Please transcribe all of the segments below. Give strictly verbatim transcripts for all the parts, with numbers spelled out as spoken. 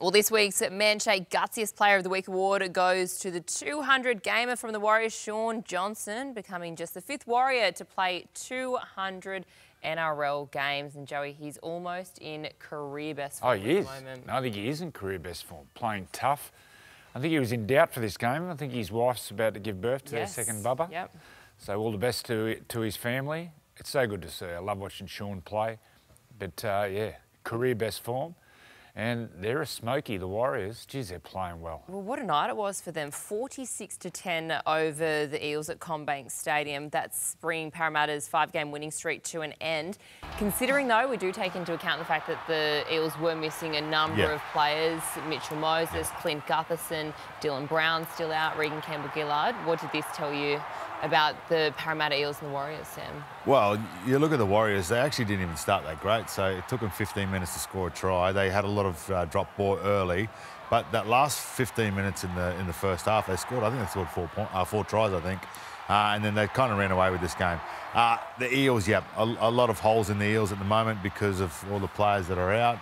Well, this week's Manche Gutsiest Player of the Week award goes to the two hundred gamer from the Warriors, Sean Johnson, becoming just the fifth Warrior to play two hundred N R L games. And Joey, he's almost in career best form. Oh, he is. At the moment. No, I think he is in career best form, playing tough. I think he was in doubt for this game. I think his wife's about to give birth to yes. their second bubba. Yep. So all the best to to his family. It's so good to see. I love watching Sean play. But uh, yeah, career best form. And they're a smoky, the Warriors. Geez, they're playing well. Well, what a night it was for them. forty-six to ten over the Eels at Combank Stadium. That's bringing Parramatta's five-game winning streak to an end. Considering, though, we do take into account the fact that the Eels were missing a number yeah. of players. Mitchell Moses, yeah. Clint Gutherson, Dylan Brown still out, Regan Campbell-Gillard. What did this tell you about the Parramatta Eels and the Warriors, Sam? Well, you look at the Warriors, they actually didn't even start that great, so it took them fifteen minutes to score a try. They had a lot of uh, drop ball early, but that last fifteen minutes in the in the first half, they scored, I think they scored four, point, uh, four tries, I think, uh, and then they kind of ran away with this game. Uh, the Eels, yeah, a, a lot of holes in the Eels at the moment because of all the players that are out.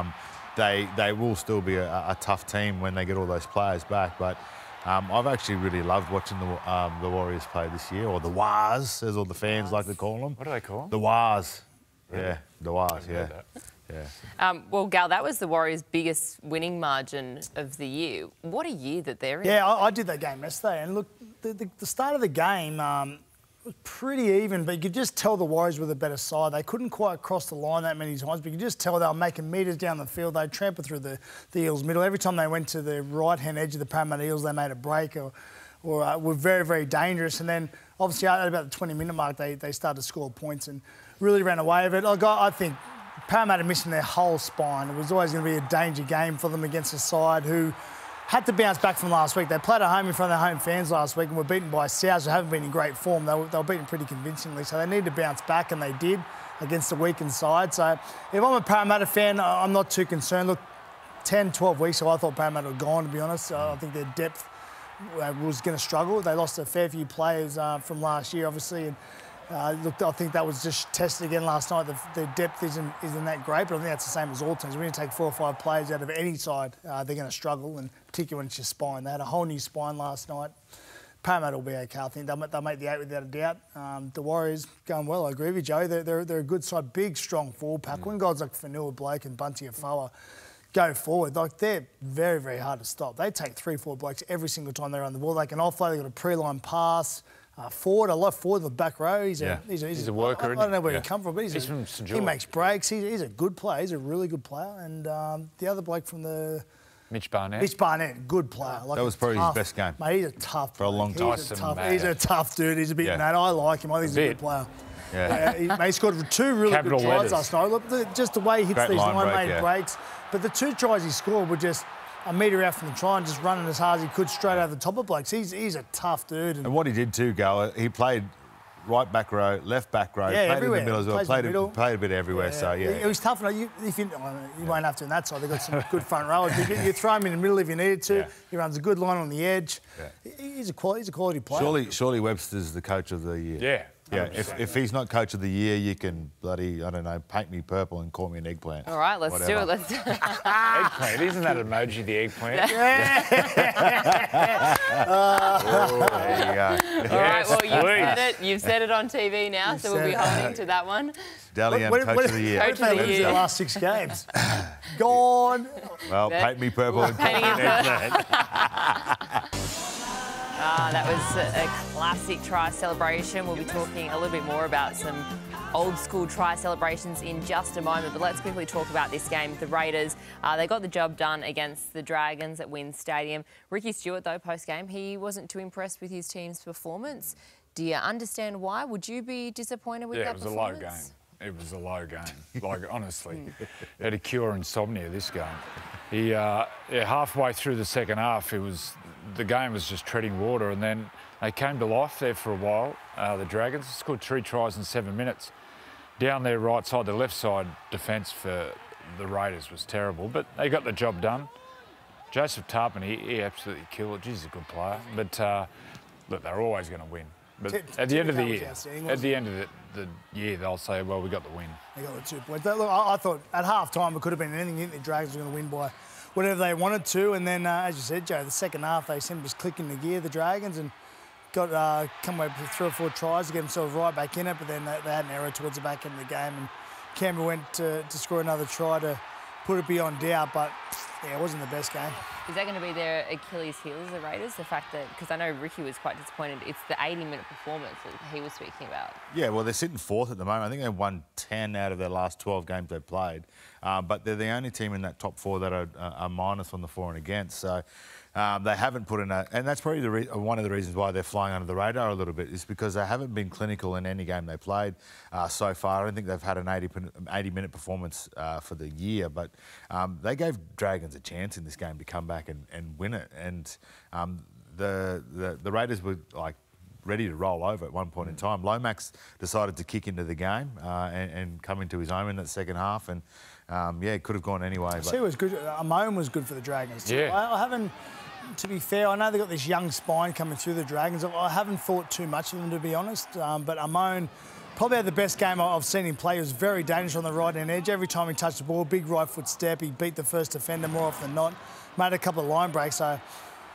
Um, they, they will still be a, a tough team when they get all those players back, but Um, I've actually really loved watching the, um, the Warriors play this year, or the Wars, as all the fans like to call them. What do they call them? The Wars. Really? Yeah, the Wars, yeah. yeah. Um, well, Gal, that was the Warriors' biggest winning margin of the year. What a year that they're in. Yeah, I, I did that game yesterday, and look, the, the, the start of the game um, was pretty even, but you could just tell the Warriors were the better side. They couldn't quite cross the line that many times, but you could just tell they were making metres down the field. They trampled through the, the Eels' middle. Every time they went to the right-hand edge of the Parramatta Eels, they made a break or, or uh, were very, very dangerous. And then, obviously, at about the twenty-minute mark, they, they started to score points and really ran away with it. Like, I, I think Parramatta missing their whole spine. It was always going to be a danger game for them against a side who had to bounce back from last week. They played at home in front of their home fans last week and were beaten by Souths, who haven't been in great form. They were, they were beaten pretty convincingly, so they needed to bounce back, and they did against the weakened side. So if I'm a Parramatta fan, I'm not too concerned. Look, ten, twelve weeks ago, I thought Parramatta were gone, to be honest. I think their depth was going to struggle. They lost a fair few players uh, from last year, obviously. And Uh, look, I think that was just tested again last night. The, the depth isn't, isn't that great, but I think that's the same as all teams. When you take four or five players out of any side, uh, they're going to struggle, and particularly when it's your spine. They had a whole new spine last night. Parramatta will be okay. I think they'll, they'll make the eight without a doubt. Um, the Warriors going well, I agree with you, Joe. They're, they're, they're a good side, big, strong forward pack. Mm. When guys like Fenua Blake and Bunty Afoa go forward, like, they're very, very hard to stop. They take three, four blokes every single time they're on the ball. They can offload, they've got a pre-line pass. Uh, Ford, I love Ford, the back row. He's, yeah. a, he's, a, he's, he's a worker. I, I don't know where yeah. he come from, but he's, he's a, from Saint George. He makes breaks. He's, he's a good player. He's a really good player. And um, the other bloke from the Mitch Barnett. Mitch Barnett, good player. Like, that was probably tough, his best game. Mate, he's a tough for bloke. a long time. He's, a tough, he's a tough dude. He's a bit yeah. mad. I like him. I think he's a, a good player. Yeah, yeah he, mate, he scored two really Capital good tries letters. last night. Look, the, just the way he hits Great these line break, made yeah. breaks. But the two tries he scored were just a metre out from the try and just running as hard as he could straight over the top of blokes. He's, he's a tough dude. And, and what he did too, Gal, he played right back row, left back row, yeah, played everywhere. in the middle as well, played, middle. A, played a bit everywhere, yeah. so yeah. It was tough enough. You, if you you yeah. won't have to in that side. They've got some good front rowers. You, you throw him in the middle if you needed to. Yeah. He runs a good line on the edge. Yeah. He's, a quali he's a quality player. Surely, surely Webster's the coach of the year. Yeah. Yeah, if, if he's not coach of the year, you can bloody, I don't know, paint me purple and call me an eggplant. All right, let's Whatever. do it. Let's do it. Eggplant, isn't that emoji the eggplant? Yeah. oh, there you go. All yes, right, well, you've please. said it. You've said it on T V now, you've so we'll be holding to that one. Dally M, coach what, of the year. Coach of the year. The last six games. Gone. Well, that, paint me purple and call me an eggplant. Ah, that was a, a classic try celebration. We'll be talking a little bit more about some old school try celebrations in just a moment, but let's quickly talk about this game. The Raiders, uh, they got the job done against the Dragons at Wynn Stadium. Ricky Stewart, though, post-game, he wasn't too impressed with his team's performance. Do you understand why? Would you be disappointed with yeah, that performance? Yeah, it was a low game. It was a low game. Like, honestly, had a cure insomnia this game. He, uh, yeah, halfway through the second half, it was the game was just treading water, and then they came to life there for a while. Uh, the Dragons scored three tries in seven minutes. Down their right side, the left side defence for the Raiders was terrible, but they got the job done. Joseph Tarpon, he, he absolutely killed it. He's a good player, but uh, look, they're always going to win. But T at the end of the year, at the end of the, the year, they'll say, well, we got the win. They got the two points. Look, I, I thought at half time it could have been anything. The Dragons were going to win by whatever they wanted to. And then, uh, as you said, Joe, the second half, they seemed just clicking the gear, the Dragons, and got uh, come away with three or four tries to get themselves right back in it. But then they, they had an error towards the back end of the game, and Campbell went to, to score another try to put it beyond doubt. But, yeah, it wasn't the best game. Is that going to be their Achilles heel as the Raiders? The fact that, because I know Ricky was quite disappointed, it's the eighty minute performance that he was speaking about. Yeah, well, they're sitting fourth at the moment. I think they've won ten out of their last twelve games they've played. Uh, but they're the only team in that top four that are, uh, are minus on the for and against. So um, they haven't put in a... And that's probably the re one of the reasons why they're flying under the radar a little bit, is because they haven't been clinical in any game they played uh, so far. I don't think they've had an eighty minute performance uh, for the year, but um, they gave Dragons a chance in this game to come back and, and win it. And um, the, the, the Raiders were, like, ready to roll over at one point in time. Lomax decided to kick into the game uh, and, and come into his own in that second half. And, um, yeah, it could have gone anyway. But... See, it was good. Amon was good for the Dragons too. Yeah. I, I haven't, to be fair, I know they've got this young spine coming through the Dragons. I, I haven't thought too much of them, to be honest. Um, but Amon probably had the best game I've seen him play. He was very dangerous on the right-hand edge. Every time he touched the ball, big right foot step. He beat the first defender more often than not. Made a couple of line breaks, so...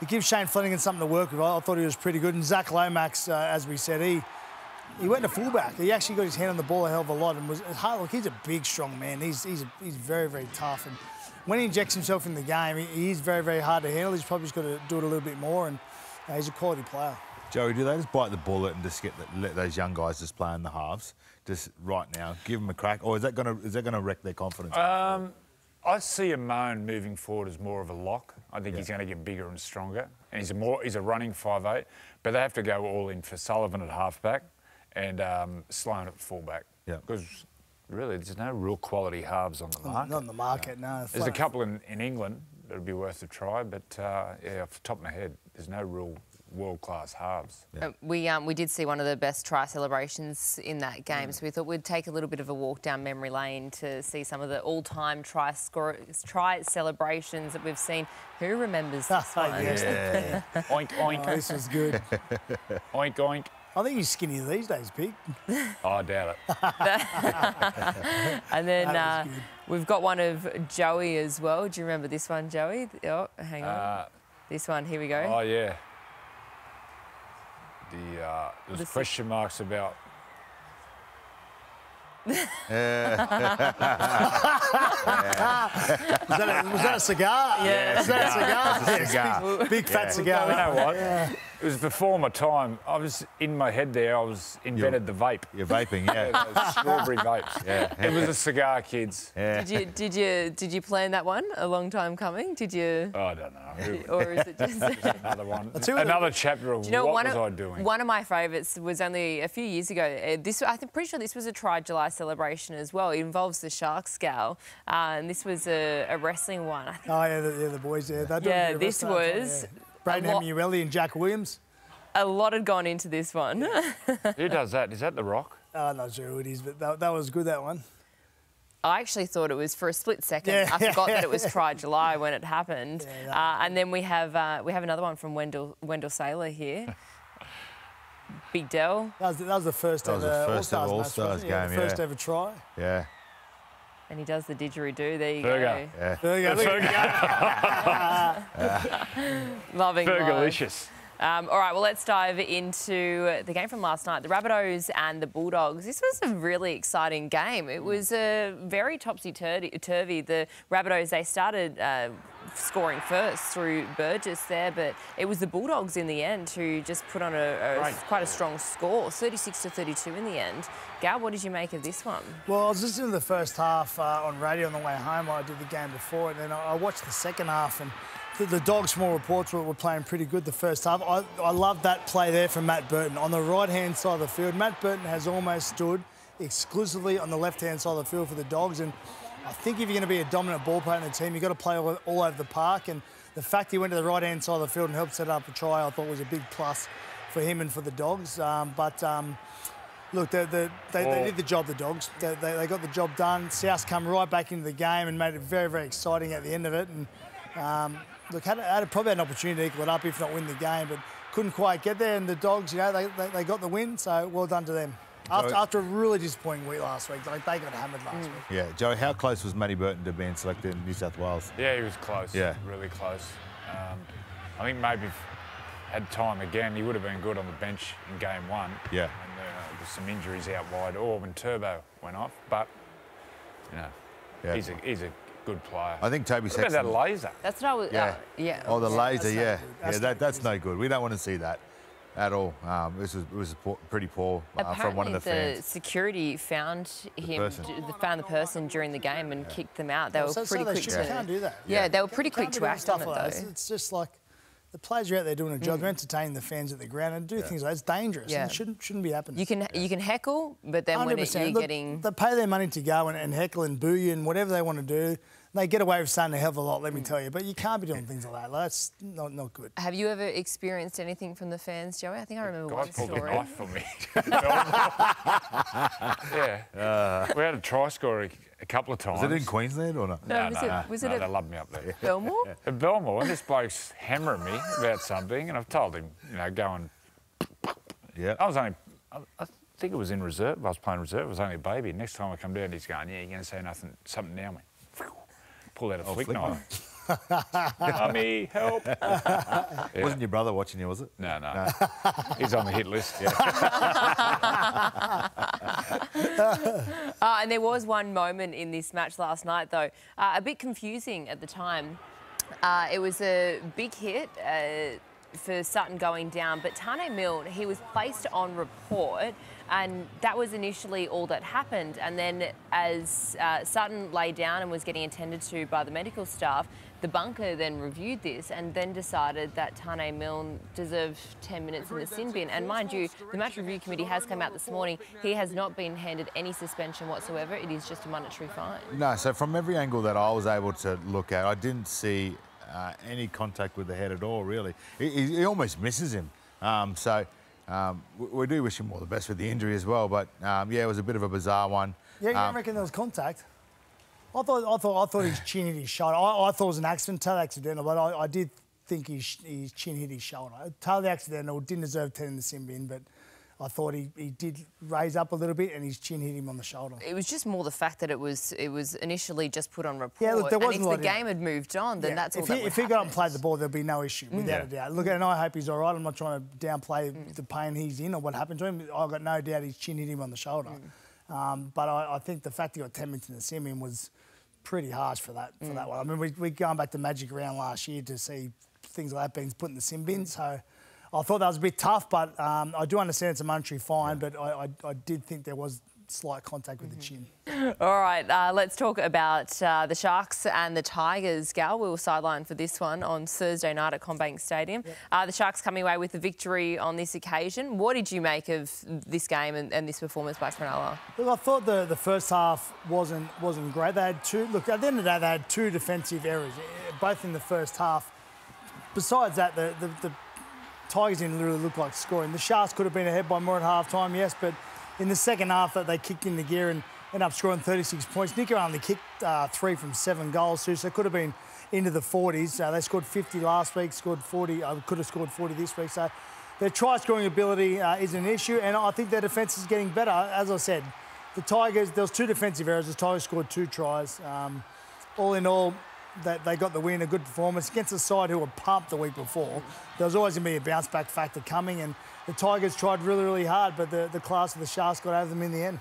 It gives Shane Flanagan something to work with. I thought he was pretty good. And Zach Lomax, uh, as we said, he he went to fullback. He actually got his hand on the ball a hell of a lot, and was hard. Look, he's a big, strong man. He's he's a, he's very very tough. And when he injects himself in the game, he, he is very very hard to handle. He's probably just got to do it a little bit more. And uh, he's a quality player. Joey, do they just bite the bullet and just get the, let those young guys just play in the halves just right now? Give them a crack, or is that gonna is that gonna wreck their confidence? Um... I see Amon moving forward as more of a lock. I think yeah. he's going to get bigger and stronger. And he's a, more, he's a running five eight, but they have to go all in for Sullivan at halfback and um, Sloan at fullback. Yeah. Because really, there's no real quality halves on the market. Not on the market, no. no. There's a couple in, in England that would be worth a try, but uh, yeah, off the top of my head, there's no real world-class halves. Yeah. Uh, we um, we did see one of the best try celebrations in that game, mm. so we thought we'd take a little bit of a walk down memory lane to see some of the all-time try score try celebrations that we've seen. Who remembers this one? Oh, yeah. Oink, oink. Oh, this was good. Oink, oink. I think he's skinny these days, Pete. Oh, I doubt it. And then uh, we've got one of Joey as well. Do you remember this one, Joey? Oh, hang on. Uh, this one, here we go. Oh, yeah. The, uh, there's the question marks about... was, that a, was that a cigar? Yeah. Was that a cigar? A cigar. Yeah, big, big yeah. fat cigar. You know what? Yeah. It was before my time. I was in my head there. I was invented You're, the vape. You're vaping, yeah. yeah strawberry vapes. Yeah. It was a cigar, kids. Yeah. Did you did you did you plan that one? A long time coming? Did you? Oh, I don't know. Or is it just another one? Another chapter of you know, what was of, I doing? One of my favourites was only a few years ago. This I think pretty sure this was a Try July celebration as well. It involves the Sharks scale, uh, and this was a, a wrestling one. I think. Oh yeah, the, yeah, the boys. Yeah, they yeah. This was. Time, yeah. Braden Hamlin-Uele and Jack Williams. A lot had gone into this one. Who does that? Is that The Rock? Oh, I'm not sure who it is, but that, that was good, that one. I actually thought it was for a split second. Yeah. I forgot that it was Try July when it happened. Yeah, uh, and then we have uh, we have another one from Wendell Wendell Sailor here. Big Dell. That was, that was the first ever All-Stars All Stars game. Yeah, the first yeah. ever try. Yeah. And he does the didgeridoo. There you Burger. go. Yeah. There you go. There you go. Loving life. Burgerlicious. Um, all right, well, let's dive into the game from last night, the Rabbitohs and the Bulldogs. This was a really exciting game. It was a uh, very topsy-turvy. The Rabbitohs, they started uh, scoring first through Burgess there, but it was the Bulldogs in the end who just put on a, a right. quite a strong score, thirty-six to thirty-two in the end. Gal, what did you make of this one? Well, I was listening to the first half uh, on radio on the way home. I did the game before, and then I watched the second half and... The Dogs, from all reports, were playing pretty good the first half. I, I love that play there from Matt Burton. On the right-hand side of the field, Matt Burton has almost stood exclusively on the left-hand side of the field for the Dogs. And I think if you're going to be a dominant ball player in the team, you've got to play all, all over the park. And the fact he went to the right-hand side of the field and helped set up a try, I thought was a big plus for him and for the Dogs. Um, but, um, look, the, the, they, oh. they did the job, the Dogs. They, they, they got the job done. South come right back into the game and made it very, very exciting at the end of it. And... Um, Look, had, had probably had an opportunity to equal it up, if not win the game, but couldn't quite get there. And the Dogs, you know, they, they, they got the win, so well done to them. After, after a really disappointing week last week, like they got hammered last mm. week. Yeah, Joey, how close was Matty Burton to being selected in New South Wales? Yeah, he was close. Yeah, really close. Um, I think maybe if had time again, he would have been good on the bench in game one. Yeah, and there uh, was some injuries out wide, or when Turbo went off. But you know, yeah. he's a he's a good player. I think Toby Sexton. What about that laser? That's not. Yeah. Uh, yeah. Oh, the yeah, laser. Yeah. Yeah. That's, yeah, that, that's no good. We don't want to see that. At all. Um, this was, it was pretty poor uh, from one of the, the fans. Apparently the security found him, the found the person during the game and yeah. kicked them out. They well, were so, pretty so they quick should, to... You can't do that. Yeah, yeah. they were pretty quick to act on it, like though. It's just like the players are out there doing a job. Mm. They're entertaining the fans at the ground and do yeah. things like that. It's dangerous. Yeah. And it shouldn't, shouldn't be happening. You can yeah. you can heckle, but then when it, you're Look, getting... They pay their money to go and, and heckle and boo you and whatever they want to do. They get away with saying a hell of a lot, let me tell you. But you can't be doing things like that. Like, that's not, not good. Have you ever experienced anything from the fans, Joey? I think I remember one story. The guy pulled a knife for me. yeah. Uh, we had a try scorer a, a couple of times. Was it in Queensland or not? No, no was no, it, was no, it no, at they loved me up there. Belmore? At Belmore. This bloke's hammering me about something, and I've told him, you know, go and... Yeah. I was only... I, I, think it was in reserve. I was playing reserve. I was only a baby. Next time I come down, he's going, yeah, you're going to say nothing, something now, mate. Pull out a oh, flick, flick knife. Mummy, help! yeah. Wasn't your brother watching you, was it? No, no. no. He's on the hit list. Yeah. uh, and there was one moment in this match last night, though, uh, a bit confusing at the time. Uh, it was a big hit uh, for Sutton going down, but Tane Milne, he was placed on report. And that was initially all that happened. And then as uh, Sutton lay down and was getting attended to by the medical staff, the bunker then reviewed this and then decided that Tane Milne deserved ten minutes in the sin bin. And mind you, the match review committee has come out this morning. He has not been handed any suspension whatsoever. It is just a monetary fine. No, so from every angle that I was able to look at, I didn't see uh, any contact with the head at all, really. He, he almost misses him. Um, so... Um, we, we do wish him all the best with the injury as well, but um, yeah, it was a bit of a bizarre one. Yeah, you um, reckon there was contact? I thought, I thought, I thought his chin hit his shoulder. I, I thought it was an accident, totally accidental, but I, I did think his, his chin hit his shoulder. Totally accidental, didn't deserve ten in the sin bin, but I thought he, he did raise up a little bit and his chin hit him on the shoulder. It was just more the fact that it was it was initially just put on report. Yeah, look, there wasn't and if the game had moved on, then yeah. that's all if that he, would If happen. He got and played the ball, there'd be no issue, mm. without yeah. a doubt. Look, and I hope he's all right. I'm not trying to downplay mm. the pain he's in or what happened to him. I've got no doubt his chin hit him on the shoulder. Mm. Um, but I, I think the fact he got ten minutes in the sin bin was pretty harsh for that, for mm. that one. I mean, we, we're going back to Magic Round last year to see things like that being put in the sin bin, so... I thought that was a bit tough, but um, I do understand it's a monetary fine, but I, I, I did think there was slight contact with mm-hmm. the chin. All right, uh, let's talk about uh, the Sharks and the Tigers, Gal. We will sideline for this one on Thursday night at Combank Stadium. Yep. Uh, the Sharks coming away with the victory on this occasion. What did you make of this game and, and this performance by Cronulla? Look, I thought the, the first half wasn't, wasn't great. They had two... Look, at the end of the day, they had two defensive errors, both in the first half. Besides that, the... the, the Tigers didn't really look like scoring. The Sharks could have been ahead by more at half-time, yes, but in the second half that they kicked in the gear and ended up scoring thirty-six points. Nicker only kicked uh, three from seven goals, too, so it could have been into the forties. Uh, they scored fifty last week, scored forty. I uh, could have scored forty this week, so their try-scoring ability uh, is an issue, and I think their defence is getting better. As I said, the Tigers, there was two defensive errors. The Tigers scored two tries. Um, all in all... They, they got the win, a good performance against a side who were pumped the week before. There was always going to be a bounce-back factor coming, and the Tigers tried really, really hard, but the, the class of the Sharks got over them in the end.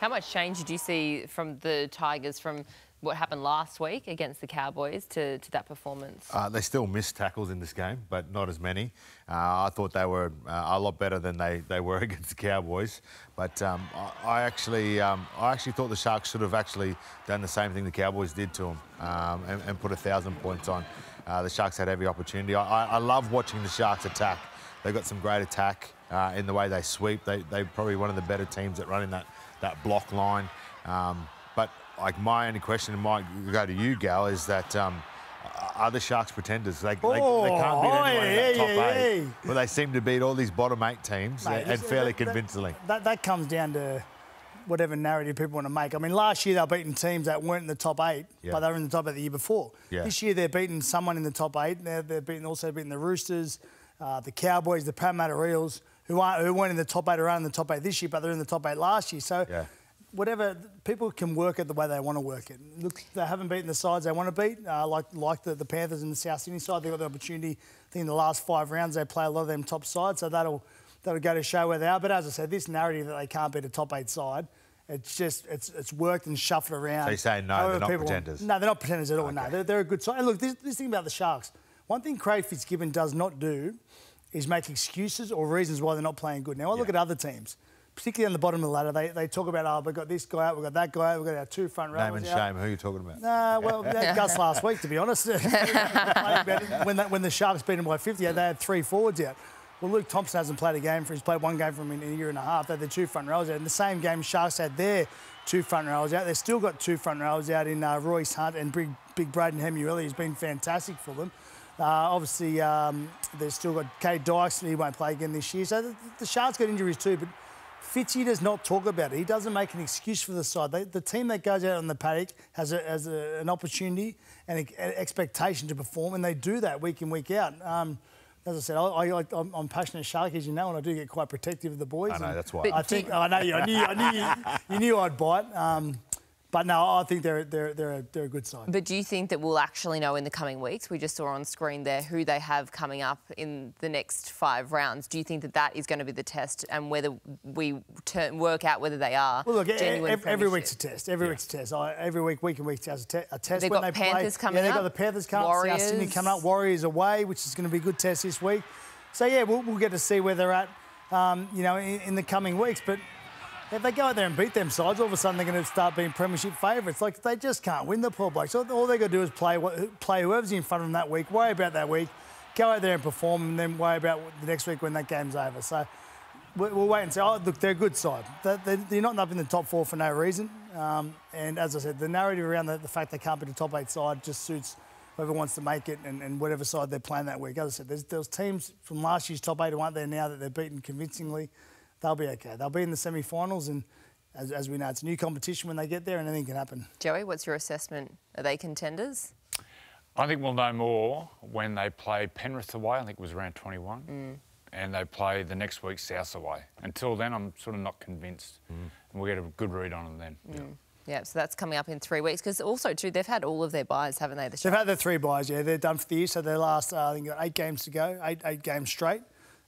How much change did you see from the Tigers from what happened last week against the Cowboys to, to that performance? Uh, they still missed tackles in this game, but not as many. Uh, I thought they were uh, a lot better than they, they were against the Cowboys. But um, I, I actually um, I actually thought the Sharks should have actually done the same thing the Cowboys did to them um, and, and put one thousand points on. Uh, the Sharks had every opportunity. I, I love watching the Sharks attack. They've got some great attack uh, in the way they sweep. They, they're probably one of the better teams at running that, that block line. Um, but... Like, my only question, and might go to you, Gal, is that um, are the Sharks pretenders? They, oh, they, they can't beat anyone in that yeah, top yeah, eight. Yeah. Well, they seem to beat all these bottom eight teams Mate, and fairly that, convincingly. That, that comes down to whatever narrative people want to make. I mean, last year they were beating teams that weren't in the top eight, yeah. but they were in the top eight the year before. Yeah. This year they're beating someone in the top eight. They're, they're beating, also beating the Roosters, uh, the Cowboys, the Parramatta Eels, who aren't who weren't in the top eight or aren't in the top eight this year, but they're in the top eight last year. So yeah. whatever, people can work it the way they want to work it. Look, they haven't beaten the sides they want to beat, uh, like like the, the Panthers and the South Sydney side. They've got the opportunity. I think in the last five rounds they play a lot of them top sides, so that'll that'll go to show where they are. But as I said, this narrative that they can't beat a top eight side, it's just it's it's worked and shuffled around. So you're saying no, however, they're not pretenders. Want, no, they're not pretenders at all. Okay. No, they're, they're a good side. And look, this, this thing about the Sharks. One thing Craig Fitzgibbon does not do is make excuses or reasons why they're not playing good. Now, I yeah. look at other teams, particularly on the bottom of the ladder. They, they talk about, oh, we've got this guy out, we've got that guy out, we've got our two front rowers out. Name and shame, who are you talking about? Nah, well, Gus last week, to be honest. when, the, when the Sharks beat him by fifty, they had three forwards out. Well, Luke Thompson hasn't played a game for him. He's played one game for him in a year and a half. They had the two front rowers out. In the same game, Sharks had their two front rowers out. They've still got two front rowers out in uh, Royce Hunt and big, big Braden Hamlin-Uele, who's been fantastic for them. Uh, obviously, um, they've still got K Dyson. He won't play again this year. So the, the Sharks got injuries too, but Fitzy does not talk about it. He doesn't make an excuse for the side. They, the team that goes out on the paddock has, a, has a, an opportunity and a, an expectation to perform, and they do that week in, week out. Um, As I said, I, I, I'm, I'm passionate Shark, as you know, and I do get quite protective of the boys. I know, that's why. I think I know you. I knew, I knew you, you knew I'd bite. Um, but no, I think they're they're they're a, they're a good side. But do you think that we'll actually know in the coming weeks? We just saw on screen there who they have coming up in the next five rounds. Do you think that that is going to be the test, and whether we turn, work out whether they are? Well, look, every, every week's a test. Every yeah. week's a test. I, every week, week and week has a, te a test. They've got they Panthers play. coming yeah, up. Yeah, they've got the Panthers coming Warriors. up. South Sydney coming up. Warriors away, which is going to be a good test this week. So yeah, we'll, we'll get to see where they're at, um, you know, in, in the coming weeks, but. If they go out there and beat them sides, all of a sudden they're going to start being premiership favourites. Like, they just can't win, the poor blokes. So all they've got to do is play play whoever's in front of them that week, worry about that week, go out there and perform, and then worry about the next week when that game's over. So we'll wait and see. Oh, look, they're a good side. They're not up in the top four for no reason. Um, and as I said, the narrative around the, the fact they can't be the top eight side just suits whoever wants to make it and, and whatever side they're playing that week. As I said, there's, there's teams from last year's top eight who aren't there now that they're beaten convincingly. They'll be okay. They'll be in the semi-finals, and as, as we know, it's a new competition when they get there, and anything can happen. Joey, what's your assessment? Are they contenders? I think we'll know more when they play Penrith away. I think it was round twenty-one, mm. and they play the next week South away. Until then, I'm sort of not convinced, mm. and we'll get a good read on them then. Mm. Yeah, so that's coming up in three weeks. Because also, too, they've had all of their buys, haven't they? The they've had their three buys. Yeah, they're done for the year. So their last, uh, I think, got eight games to go, eight eight games straight.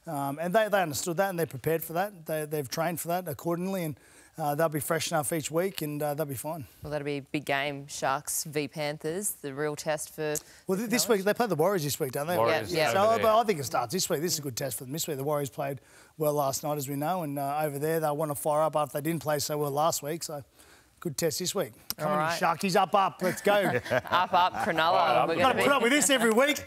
Um, and they, they understood that, and they're prepared for that. They, they've trained for that accordingly, and uh, they'll be fresh enough each week, and uh, they'll be fine. Well, that'll be a big game, Sharks v Panthers, the real test for... Well, th this knowledge. week, they play the Warriors this week, don't they? Warriors, yeah. yeah. So but I think it starts this week. This is a good test for them this week. The Warriors played well last night, as we know, and uh, over there they'll want to fire up after they didn't play so well last week, so... Good test this week. Come All on, right. Sharkies, up, up, let's go. Up, up, Cronulla. Right, We're going to put up with this every week.